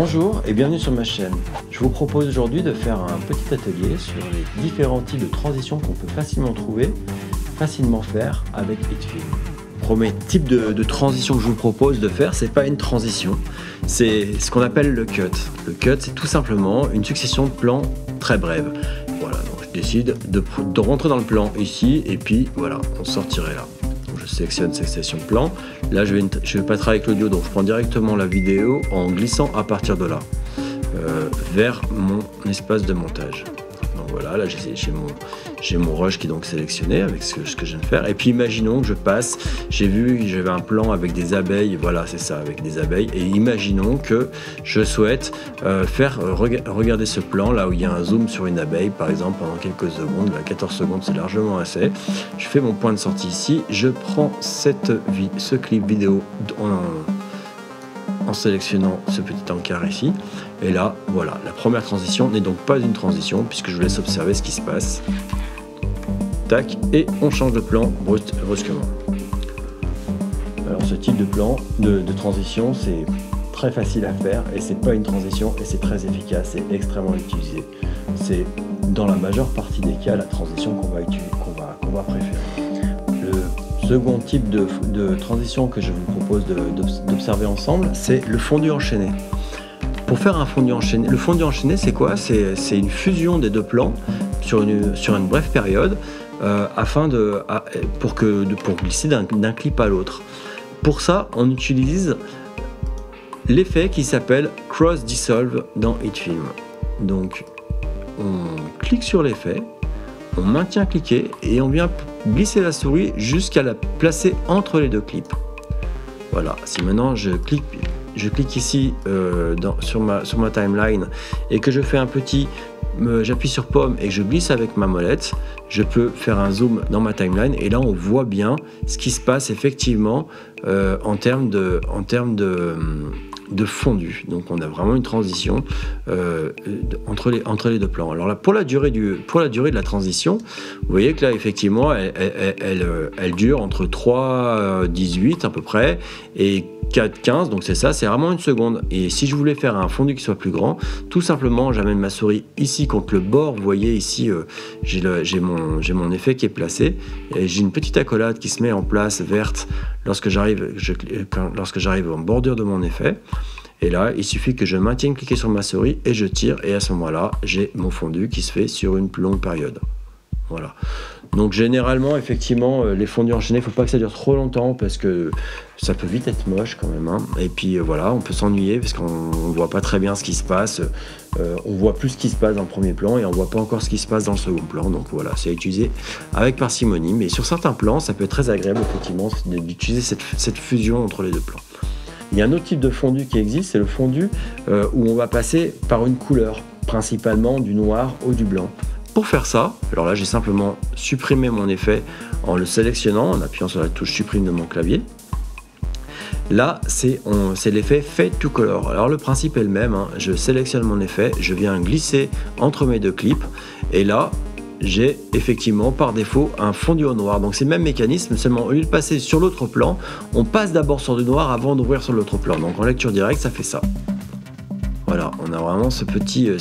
Bonjour et bienvenue sur ma chaîne. Je vous propose aujourd'hui de faire un petit atelier sur les différents types de transitions qu'on peut facilement trouver, facilement faire avec HitFilm. Le premier type de transition que je vous propose de faire, c'est pas une transition, c'est ce qu'on appelle le cut. Le cut, c'est tout simplement une succession de plans très brèves. Voilà, donc je décide de rentrer dans le plan ici et puis voilà, on sortirait là. Sélectionne cette session plan. Là, je vais pas travailler avec l'audio, donc je prends directement la vidéo en glissant à partir de là vers mon espace de montage. Donc voilà, là j'ai mon rush qui est donc sélectionné avec ce que je viens de faire. Et puis imaginons que je passe, j'avais un plan avec des abeilles, voilà c'est ça, avec des abeilles. Et imaginons que je souhaite regarder ce plan là où il y a un zoom sur une abeille par exemple pendant quelques secondes, là 14 secondes c'est largement assez. Je fais mon point de sortie ici, je prends ce clip vidéo en sélectionnant ce petit encart ici, et là voilà, la première transition n'est donc pas une transition puisque je vous laisse observer ce qui se passe. Tac, et on change de plan brusquement. Alors ce type de plan de transition, c'est très facile à faire et c'est pas une transition et c'est très efficace et extrêmement utilisé. C'est dans la majeure partie des cas la transition qu'on va préférer. Second type de transition que je vous propose d'observer ensemble, c'est le fondu enchaîné. Pour faire un fondu enchaîné, le fondu enchaîné c'est quoi? C'est une fusion des deux plans sur une brève période pour glisser d'un clip à l'autre. Pour ça, on utilise l'effet qui s'appelle Cross Dissolve dans HitFilm. Donc, on clique sur l'effet. On maintient cliqué et on vient glisser la souris jusqu'à la placer entre les deux clips. Voilà, si maintenant je clique ici sur ma timeline et que je fais un petit... J'appuie sur pomme et je glisse avec ma molette, je peux faire un zoom dans ma timeline et là on voit bien ce qui se passe effectivement en termes de fondu. Donc on a vraiment une transition entre les deux plans. Alors là pour la durée de la transition, vous voyez que là effectivement elle dure entre 3:18 à peu près et 4:15, donc c'est ça, c'est vraiment une seconde. Et si je voulais faire un fondu qui soit plus grand, tout simplement j'amène ma souris ici contre le bord, vous voyez ici j'ai mon effet qui est placé et j'ai une petite accolade qui se met en place verte lorsque j'arrive en bordure de mon effet. Et là il suffit que je maintienne cliquer sur ma souris et je tire et à ce moment là j'ai mon fondu qui se fait sur une plus longue période. Voilà. Donc généralement, effectivement, les fondus enchaînés, il ne faut pas que ça dure trop longtemps parce que ça peut vite être moche quand même. Hein. Et puis voilà, on peut s'ennuyer parce qu'on ne voit pas très bien ce qui se passe. On voit plus ce qui se passe dans le premier plan et on ne voit pas encore ce qui se passe dans le second plan. Donc voilà, c'est à utiliser avec parcimonie. Mais sur certains plans, ça peut être très agréable effectivement d'utiliser cette fusion entre les deux plans. Il y a un autre type de fondu qui existe, c'est le fondu où on va passer par une couleur, principalement du noir ou du blanc. Pour faire ça, alors là j'ai simplement supprimé mon effet en le sélectionnant, en appuyant sur la touche supprime de mon clavier. Là c'est l'effet Fade to Color. Alors le principe est le même, hein. Je sélectionne mon effet, je viens glisser entre mes deux clips et là j'ai effectivement par défaut un fondu au noir. Donc c'est le même mécanisme, seulement au lieu de passer sur l'autre plan, on passe d'abord sur du noir avant d'ouvrir sur l'autre plan. Donc en lecture directe ça fait ça. Voilà, on a vraiment ce petit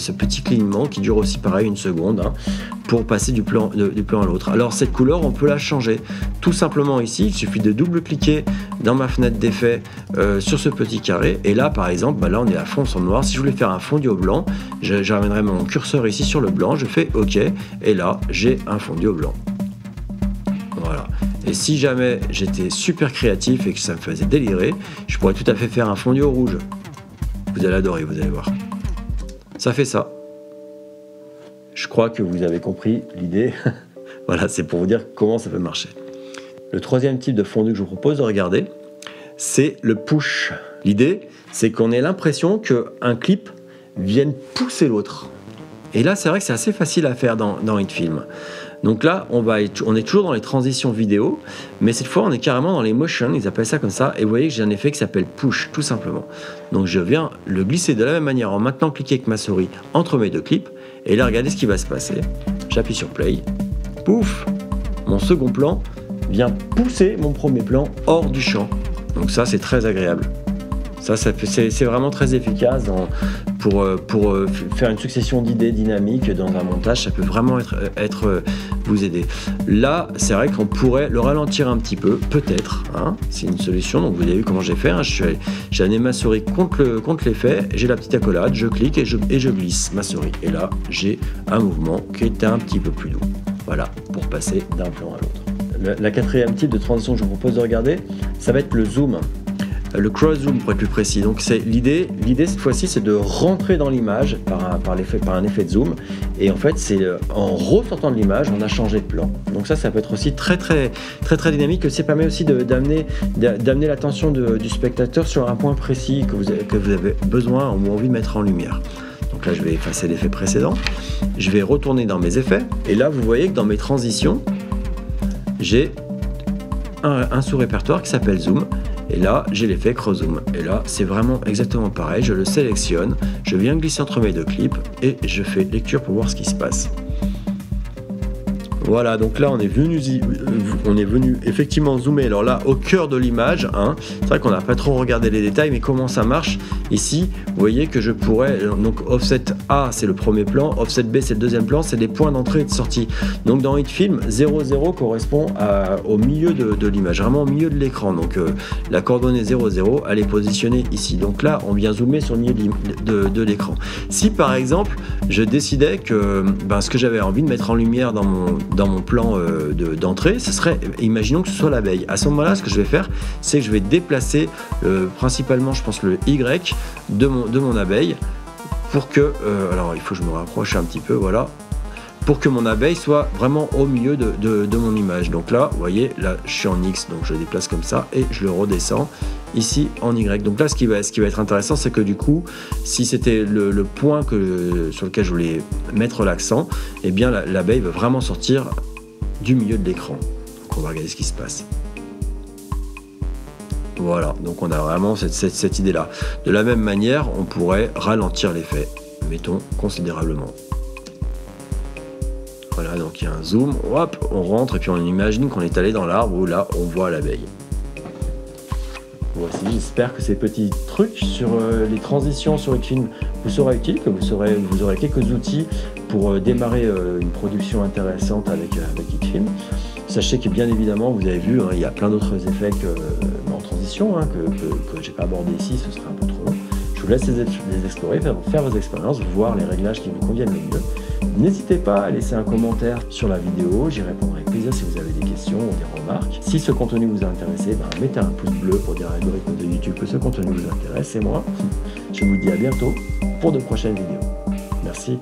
clignement qui dure aussi pareil une seconde hein, pour passer du plan à l'autre. Alors cette couleur, on peut la changer tout simplement ici. Il suffit de double-cliquer dans ma fenêtre d'effet sur ce petit carré. Et là, par exemple, bah là on est à fond sur le noir. Si je voulais faire un fondu au blanc, je ramènerai mon curseur ici sur le blanc. Je fais OK et là j'ai un fondu au blanc. Voilà. Et si jamais j'étais super créatif et que ça me faisait délirer, je pourrais tout à fait faire un fondu au rouge. Vous allez adorer, vous allez voir. Ça fait ça. Je crois que vous avez compris l'idée. Voilà, c'est pour vous dire comment ça peut marcher. Le troisième type de fondu que je vous propose de regarder, c'est le push. L'idée, c'est qu'on ait l'impression qu'un clip vienne pousser l'autre. Et là, c'est vrai que c'est assez facile à faire dans HitFilm. Donc là, on est toujours dans les transitions vidéo, mais cette fois, on est carrément dans les motions, ils appellent ça comme ça, et vous voyez que j'ai un effet qui s'appelle push, tout simplement. Donc je viens le glisser de la même manière en maintenant cliquer avec ma souris entre mes deux clips, et là, regardez ce qui va se passer. J'appuie sur play, pouf, mon second plan vient pousser mon premier plan hors du champ. Donc ça, c'est très agréable. Ça c'est vraiment très efficace pour faire une succession d'idées dynamiques dans un montage. Ça peut vraiment être vous aider. Là, c'est vrai qu'on pourrait le ralentir un petit peu, peut-être. Hein, c'est une solution. Donc vous avez vu comment j'ai fait. Hein, j'ai amené ma souris contre l'effet. J'ai la petite accolade. Je clique et je glisse ma souris. Et là, j'ai un mouvement qui est un petit peu plus doux. Voilà, pour passer d'un plan à l'autre. La quatrième type de transition que je vous propose de regarder, ça va être le zoom. Le cross-zoom pour être plus précis. Donc c'est l'idée cette fois-ci, c'est de rentrer dans l'image par un effet de zoom. Et en fait, c'est en ressortant de l'image, on a changé de plan. Donc ça peut être aussi très dynamique. Ça permet aussi d'amener l'attention du spectateur sur un point précis que vous avez besoin ou envie de mettre en lumière. Donc là, je vais effacer l'effet précédent. Je vais retourner dans mes effets. Et là, vous voyez que dans mes transitions, j'ai un sous-répertoire qui s'appelle Zoom. Et là, j'ai l'effet cross-zoom. Et là, c'est vraiment exactement pareil. Je le sélectionne, je viens glisser entre mes deux clips et je fais lecture pour voir ce qui se passe. Voilà, donc là, on est venu effectivement zoomer. Alors là, au cœur de l'image, hein, c'est vrai qu'on n'a pas trop regardé les détails, mais comment ça marche? Ici, vous voyez que je pourrais... Donc, offset A, c'est le premier plan. Offset B, c'est le deuxième plan. C'est des points d'entrée et de sortie. Donc, dans HitFilm, 0,0 correspond au milieu de l'image, vraiment au milieu de l'écran. Donc, la coordonnée 0,0, elle est positionnée ici. Donc là, on vient zoomer sur le milieu de l'écran. Si, par exemple, je décidais que ce que j'avais envie de mettre en lumière dans mon plan d'entrée, ce serait, imaginons que ce soit l'abeille. À ce moment-là, ce que je vais faire, c'est que je vais déplacer principalement, je pense, le Y de mon abeille pour que, alors il faut que je me rapproche un petit peu, voilà, pour que mon abeille soit vraiment au milieu de mon image. Donc là, vous voyez, là, je suis en X, donc je le déplace comme ça et je le redescends ici en Y. Donc là, ce qui va être intéressant, c'est que du coup, si c'était le point sur lequel je voulais mettre l'accent, eh bien l'abeille va vraiment sortir du milieu de l'écran. Donc on va regarder ce qui se passe. Voilà, donc on a vraiment cette idée-là. De la même manière, on pourrait ralentir l'effet, mettons considérablement. Voilà, donc il y a un zoom, hop, on rentre et puis on imagine qu'on est allé dans l'arbre où là, on voit l'abeille. Voici, j'espère que ces petits trucs sur les transitions sur HitFilm vous seront utiles, que vous aurez quelques outils pour démarrer une production intéressante avec HitFilm. Sachez que bien évidemment, vous avez vu, hein, il y a plein d'autres effets en transition que j'ai pas abordé ici, ce serait un peu trop long. Je vous laisse les explorer, faire vos expériences, voir les réglages qui vous conviennent le mieux. N'hésitez pas à laisser un commentaire sur la vidéo, j'y répondrai avec plaisir si vous avez des questions ou des remarques. Si ce contenu vous a intéressé, mettez un pouce bleu pour dire à l'algorithme de YouTube que ce contenu vous intéresse. Et moi, je vous dis à bientôt pour de prochaines vidéos. Merci.